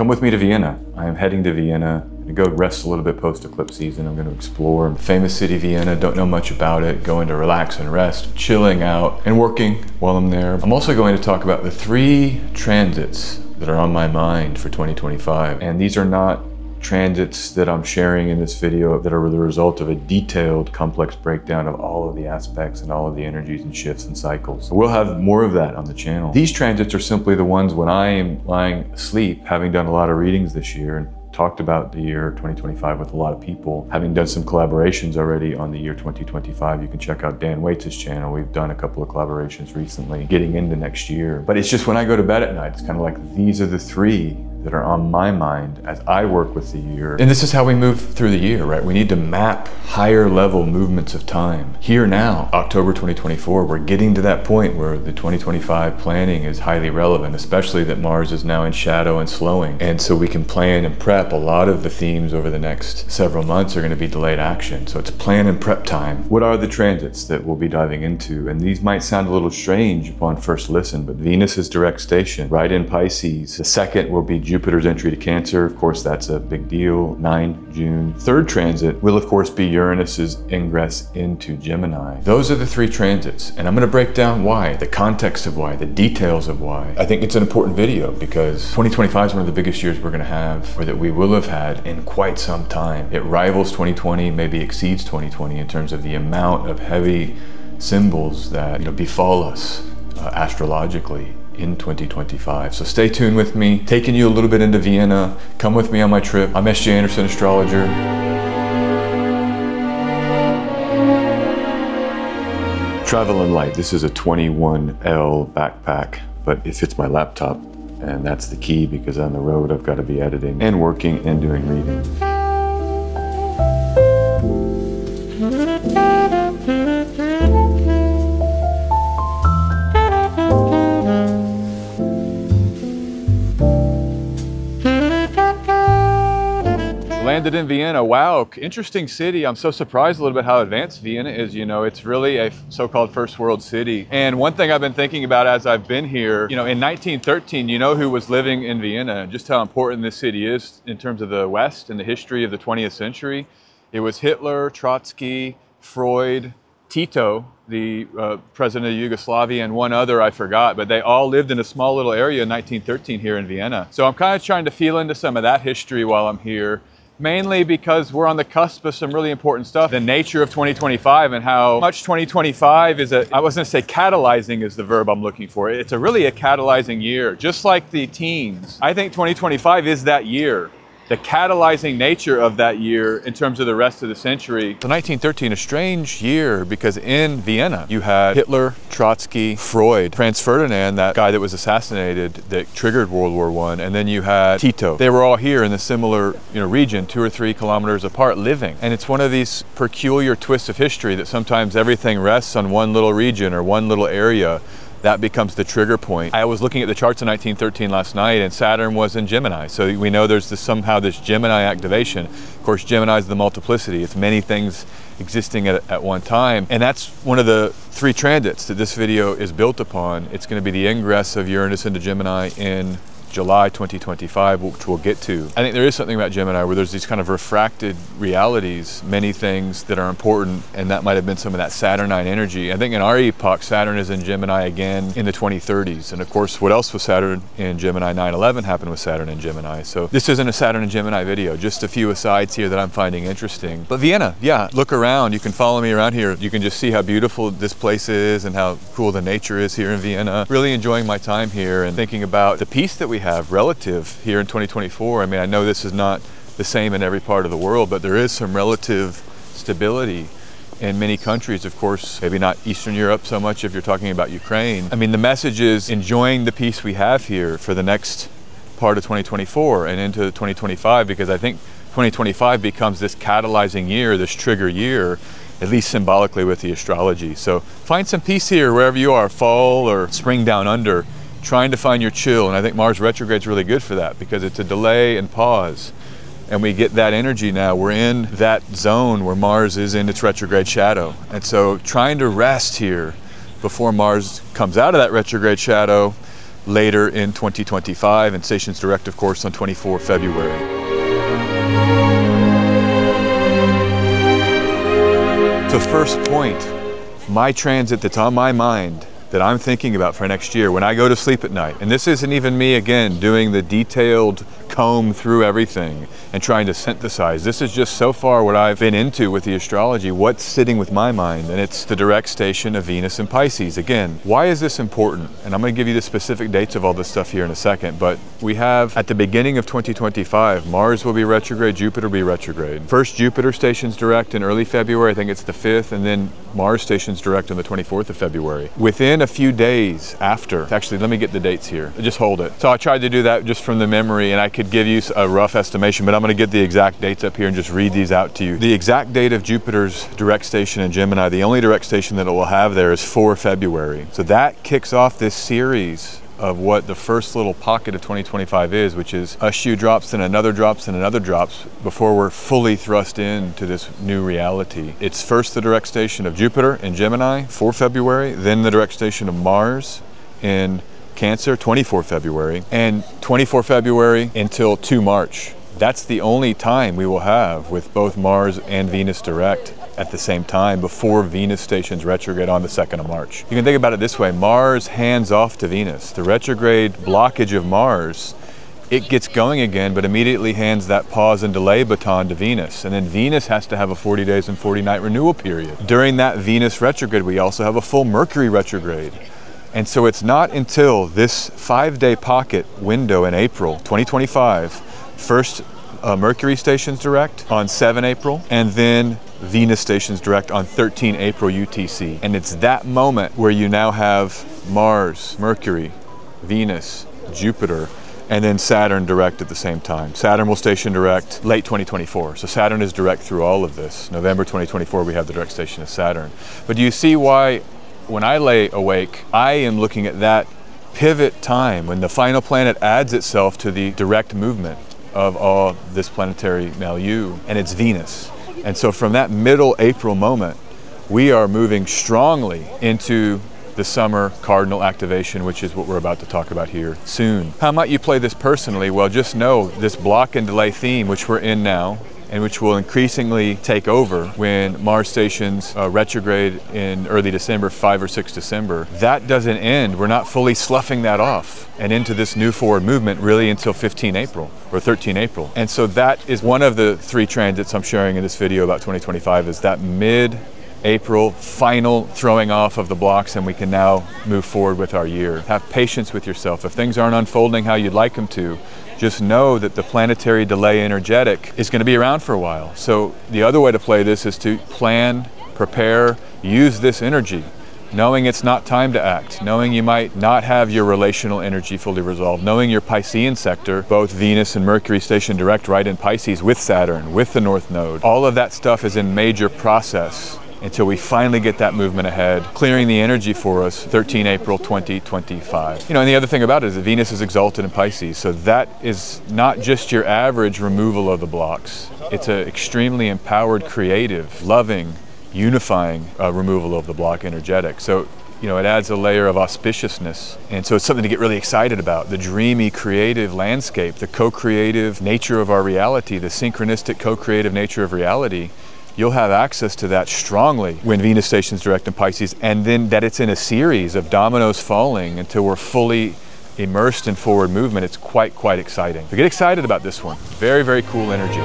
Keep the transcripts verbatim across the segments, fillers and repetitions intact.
Come with me to Vienna. I am heading to Vienna. I'm gonna go rest a little bit post-eclipse season. I'm gonna explore the famous city Vienna, don't know much about it, going to relax and rest, chilling out and working while I'm there. I'm also going to talk about the three transits that are on my mind for twenty twenty-five. And these are not transits that I'm sharing in this video that are the result of a detailed, complex breakdown of all of the aspects and all of the energies and shifts and cycles. We'll have more of that on the channel. These transits are simply the ones when I am lying asleep, having done a lot of readings this year and talked about the year twenty twenty-five with a lot of people, having done some collaborations already on the year twenty twenty-five. You can check out Dan Waits' channel. We've done a couple of collaborations recently getting into next year. But it's just when I go to bed at night, it's kind of like these are the three that are on my mind as I work with the year. And this is how we move through the year, right? We need to map higher level movements of time. Here now, October twenty twenty-four, we're getting to that point where the twenty twenty-five planning is highly relevant, especially that Mars is now in shadow and slowing. And so we can plan and prep. A lot of the themes over the next several months are gonna be delayed action. So it's plan and prep time. What are the transits that we'll be diving into? And these might sound a little strange upon first listen, but Venus is direct station, right in Pisces. The second will be Jupiter's entry to Cancer, of course, that's a big deal, nine June. Third transit will, of course, be Uranus's ingress into Gemini. Those are the three transits, and I'm gonna break down why, the context of why, the details of why. I think it's an important video because twenty twenty-five is one of the biggest years we're gonna have, or that we will have had in quite some time. It rivals twenty twenty, maybe exceeds twenty twenty in terms of the amount of heavy symbols that, you know, befall us uh, astrologically in twenty twenty-five. So stay tuned with me, taking you a little bit into Vienna. Come with me on my trip. I'm S J Anderson, astrologer. Travel and light. This is a twenty-one L backpack, but it fits my laptop, and that's the key because on the road I've got to be editing and working and doing reading. Landed in Vienna. Wow, interesting city. I'm so surprised a little bit how advanced Vienna is. You know, it's really a so-called first world city. And one thing I've been thinking about as I've been here, you know, in nineteen thirteen, you know who was living in Vienna, just how important this city is in terms of the West and the history of the twentieth century. It was Hitler, Trotsky, Freud, Tito, the uh, president of Yugoslavia, and one other I forgot, but they all lived in a small little area in nineteen thirteen here in Vienna. So I'm kind of trying to feel into some of that history while I'm here. Mainly because we're on the cusp of some really important stuff. The nature of twenty twenty-five and how much twenty twenty-five is a, I was gonna say catalyzing is the verb I'm looking for. It's a really a catalyzing year, just like the teens. I think twenty twenty-five is that year, the catalyzing nature of that year in terms of the rest of the century. So nineteen thirteen, a strange year because in Vienna, you had Hitler, Trotsky, Freud, Franz Ferdinand, that guy that was assassinated that triggered World War One, and then you had Tito. They were all here in the similar, you know, region, two or three kilometers apart living. And it's one of these peculiar twists of history that sometimes everything rests on one little region or one little area. That becomes the trigger point. I was looking at the charts in nineteen thirteen last night and Saturn was in Gemini. So we know there's this, somehow this Gemini activation. Of course, Gemini is the multiplicity. It's many things existing at, at one time. And that's one of the three transits that this video is built upon. It's gonna be the ingress of Uranus into Gemini in July twenty twenty-five, which we'll get to. I think there is something about Gemini where there's these kind of refracted realities, many things that are important, and that might have been some of that Saturnine energy. I think in our epoch, Saturn is in Gemini again in the twenty thirties. And of course, what else was Saturn in Gemini? nine eleven happened with Saturn in Gemini. So this isn't a Saturn and Gemini video, just a few asides here that I'm finding interesting. But Vienna, yeah, look around. You can follow me around here. You can just see how beautiful this place is and how cool the nature is here in Vienna. Really enjoying my time here and thinking about the peace that we have relative here in twenty twenty-four. I mean, I know this is not the same in every part of the world, but there is some relative stability in many countries, of course, maybe not Eastern Europe so much if you're talking about Ukraine. I mean, the message is enjoying the peace we have here for the next part of twenty twenty-four and into twenty twenty-five, because I think twenty twenty-five becomes this catalyzing year, this trigger year, at least symbolically with the astrology. So find some peace here wherever you are, fall or spring down under, trying to find your chill. And I think Mars retrograde is really good for that because it's a delay and pause. And we get that energy now. We're in that zone where Mars is in its retrograde shadow. And so trying to rest here before Mars comes out of that retrograde shadow later in twenty twenty-five, and Stations Direct, of course, on twenty-four February. So first point, my transit that's on my mind that I'm thinking about for next year when I go to sleep at night, and this isn't even me again doing the detailed comb through everything and trying to synthesize. This is just so far what I've been into with the astrology, what's sitting with my mind, and it's the direct station of Venus in Pisces. Again, why is this important? And I'm gonna give you the specific dates of all this stuff here in a second, but we have at the beginning of twenty twenty-five, Mars will be retrograde, Jupiter will be retrograde. First Jupiter stations direct in early February, I think it's the fifth, and then Mars stations direct on the twenty-fourth of February. Within a few days after, actually let me get the dates here, just hold it. So I tried to do that just from the memory, and I could give you a rough estimation, but I'm gonna get the exact dates up here and just read these out to you. The exact date of Jupiter's direct station in Gemini, the only direct station that it will have there, is the fourth of February. So that kicks off this series of what the first little pocket of twenty twenty-five is, which is a shoe drops and another drops and another drops before we're fully thrust into this new reality. It's first the direct station of Jupiter in Gemini, the fourth of February, then the direct station of Mars in Cancer, the twenty-fourth of February, and the twenty-fourth of February until the second of March. That's the only time we will have with both Mars and Venus direct at the same time before Venus stations retrograde on the second of March. You can think about it this way, Mars hands off to Venus. The retrograde blockage of Mars, it gets going again, but immediately hands that pause and delay baton to Venus. And then Venus has to have a forty days and forty night renewal period. During that Venus retrograde, we also have a full Mercury retrograde. And so it's not until this five-day pocket window in April twenty twenty-five, first uh, Mercury stations direct on the seventh of April, and then Venus stations direct on the thirteenth of April U T C. And it's that moment where you now have Mars, Mercury, Venus, Jupiter, and then Saturn direct at the same time. Saturn will station direct late twenty twenty-four. So Saturn is direct through all of this. November twenty twenty-four, we have the direct station of Saturn. But do you see why when I lay awake, I am looking at that pivot time when the final planet adds itself to the direct movement of all this planetary milieu, and it's Venus. And so from that middle April moment, we are moving strongly into the summer cardinal activation, which is what we're about to talk about here soon. How might you play this personally? Well, just know this block and delay theme, which we're in now, and which will increasingly take over when Mars stations uh, retrograde in early December, five or six December. That doesn't end. We're not fully sloughing that off and into this new forward movement really until the fifteenth of April or the thirteenth of April. And so that is one of the three transits I'm sharing in this video about twenty twenty-five, is that mid-April final throwing off of the blocks, and we can now move forward with our year. Have patience with yourself. If things aren't unfolding how you'd like them to, just know that the planetary delay energetic is going to be around for a while. So the other way to play this is to plan, prepare, use this energy, knowing it's not time to act, knowing you might not have your relational energy fully resolved, knowing your Piscean sector, both Venus and Mercury station direct right in Pisces with Saturn, with the North Node. All of that stuff is in major process until we finally get that movement ahead, clearing the energy for us, the thirteenth of April twenty twenty-five. You know, and the other thing about it is that Venus is exalted in Pisces, so that is not just your average removal of the blocks. It's an extremely empowered, creative, loving, unifying uh, removal of the block energetic. So, you know, it adds a layer of auspiciousness. And so it's something to get really excited about. The dreamy, creative landscape, the co-creative nature of our reality, the synchronistic co-creative nature of reality, you'll have access to that strongly when Venus stations direct in Pisces, and then that it's in a series of dominoes falling until we're fully immersed in forward movement. It's quite, quite exciting. So get excited about this one. Very, very cool energy.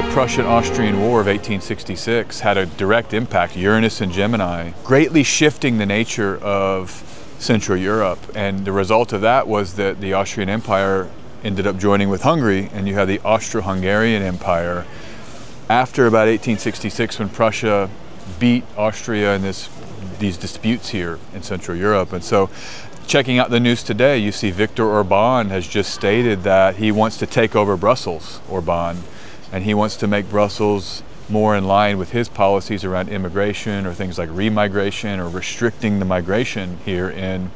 The Prussian-Austrian War of eighteen sixty-six had a direct impact, Uranus and Gemini, greatly shifting the nature of Central Europe. And the result of that was that the Austrian Empire ended up joining with Hungary, and you have the Austro-Hungarian Empire. After about eighteen sixty-six, when Prussia beat Austria in this, these disputes here in Central Europe. And so checking out the news today, you see Viktor Orban has just stated that he wants to take over Brussels, Orban, and he wants to make Brussels more in line with his policies around immigration or things like remigration or restricting the migration here in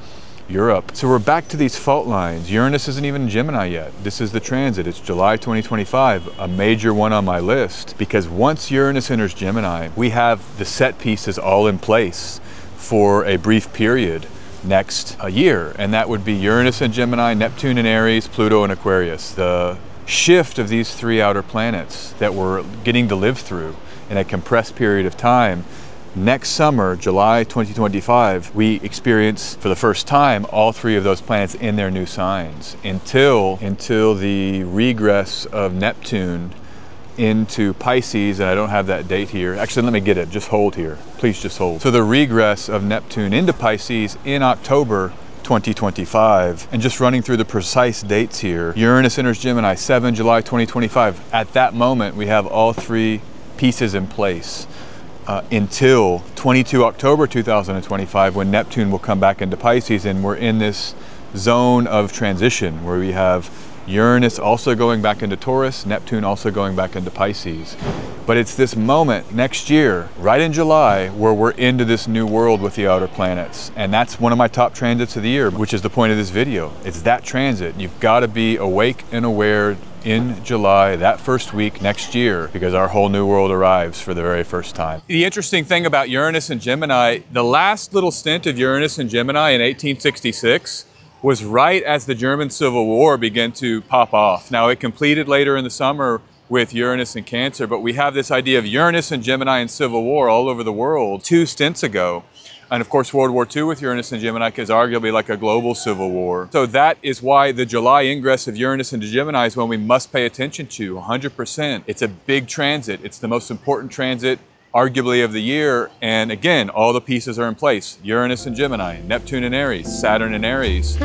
Europe. So we're back to these fault lines. Uranus isn't even in Gemini yet. This is the transit. It's July twenty twenty-five, a major one on my list, because once Uranus enters Gemini, we have the set pieces all in place for a brief period next a year, and that would be Uranus in Gemini, Neptune in Aries, Pluto in Aquarius. The shift of these three outer planets that we're getting to live through in a compressed period of time. Next summer, July twenty twenty-five, we experience for the first time all three of those planets in their new signs until, until the regress of Neptune into Pisces, and I don't have that date here. Actually, let me get it. Just hold here. Please just hold. So the regress of Neptune into Pisces in October twenty twenty-five, and just running through the precise dates here, Uranus enters Gemini seven, July twenty twenty-five. At that moment, we have all three pieces in place. Uh, until twenty-two October two thousand twenty-five, when Neptune will come back into Pisces, and we're in this zone of transition where we have Uranus also going back into Taurus, Neptune also going back into Pisces. But it's this moment next year, right in July, where we're into this new world with the outer planets. And that's one of my top transits of the year, which is the point of this video. It's that transit. You've got to be awake and aware in July, that first week next year, because our whole new world arrives for the very first time. The interesting thing about Uranus and Gemini, the last little stint of Uranus and Gemini in eighteen sixty-six was right as the German Civil War began to pop off. Now, it completed later in the summer with Uranus and Cancer, but we have this idea of Uranus and Gemini and Civil War all over the world two stints ago. And of course, World War Two with Uranus and Gemini is arguably like a global civil war. So that is why the July ingress of Uranus into Gemini is one we must pay attention to one hundred percent. It's a big transit. It's the most important transit, arguably, of the year. And again, all the pieces are in place. Uranus and Gemini, Neptune and Aries, Saturn and Aries.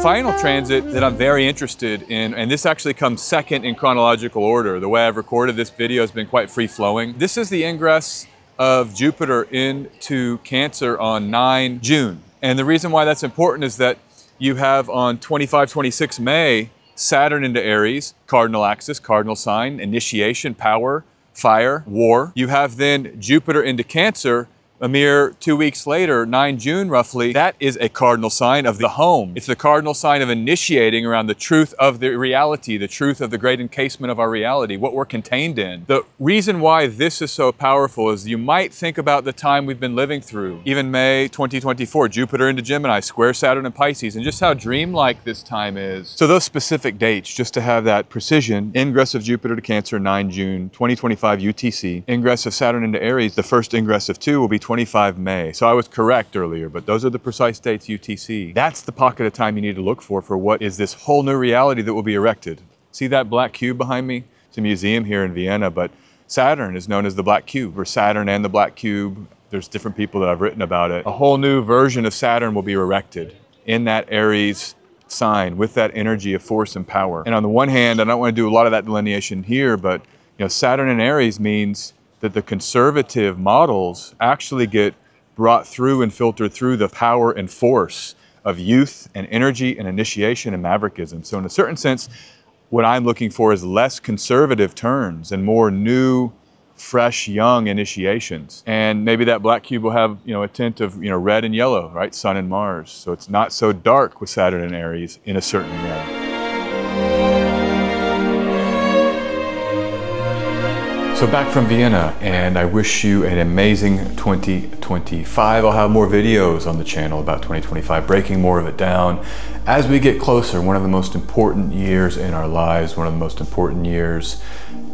Final transit that I'm very interested in, and this actually comes second in chronological order. The way I've recorded this video has been quite free-flowing. This is the ingress of Jupiter into Cancer on nine June. And the reason why that's important is that you have on twenty-five, twenty-six May, Saturn into Aries, cardinal axis, cardinal sign, initiation, power, fire, war. You have then Jupiter into Cancer, a mere two weeks later, nine June roughly. That is a cardinal sign of the home. It's the cardinal sign of initiating around the truth of the reality, the truth of the great encasement of our reality, what we're contained in. The reason why this is so powerful is you might think about the time we've been living through, even May twenty twenty-four, Jupiter into Gemini, square Saturn and Pisces, and just how dreamlike this time is. So those specific dates, just to have that precision, ingress of Jupiter to Cancer, nine June twenty twenty-five U T C, ingress of Saturn into Aries, the first ingress of two will be twenty-five May. So I was correct earlier, but those are the precise dates U T C. That's the pocket of time you need to look for, for what is this whole new reality that will be erected. See that black cube behind me? It's a museum here in Vienna, but Saturn is known as the black cube, or Saturn and the black cube. There's different people that I've written about it. A whole new version of Saturn will be erected in that Aries sign with that energy of force and power. And on the one hand, I don't want to do a lot of that delineation here, but you know, Saturn and Aries means that the conservative models actually get brought through and filtered through the power and force of youth and energy and initiation and maverickism. So in a certain sense, what I'm looking for is less conservative turns and more new, fresh, young initiations. And maybe that black cube will have, you know, a tint of, you know, red and yellow, right? Sun and Mars. So it's not so dark with Saturn and Aries in a certain way. So back from Vienna, and I wish you an amazing twenty twenty-five. I'll have more videos on the channel about twenty twenty-five, breaking more of it down as we get closer. One of the most important years in our lives, one of the most important years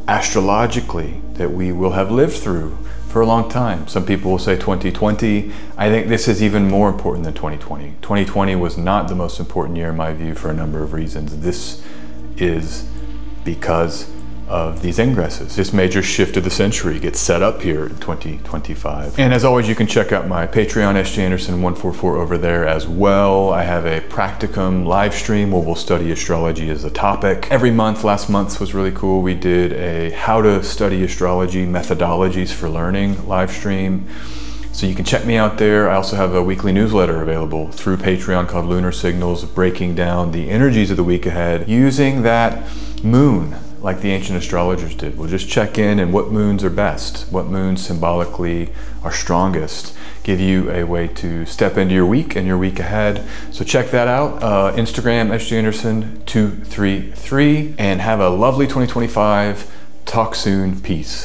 astrologically that we will have lived through for a long time. Some people will say twenty twenty. I think this is even more important than twenty twenty. twenty twenty was not the most important year in my view for a number of reasons. This is because of these ingresses. This major shift of the century gets set up here in twenty twenty-five. And as always, you can check out my Patreon, S J Anderson one four four, over there as well. I have a practicum live stream where we'll study astrology as a topic every month. Last month's was really cool. We did a how to study astrology methodologies for learning live stream. So you can check me out there. I also have a weekly newsletter available through Patreon called Lunar Signals, breaking down the energies of the week ahead using that moon, like the ancient astrologers did. We'll just check in and what moons are best, what moons symbolically are strongest, give you a way to step into your week and your week ahead. So check that out. Uh, Instagram, S J Anderson two three three, and have a lovely twenty twenty-five. Talk soon, peace.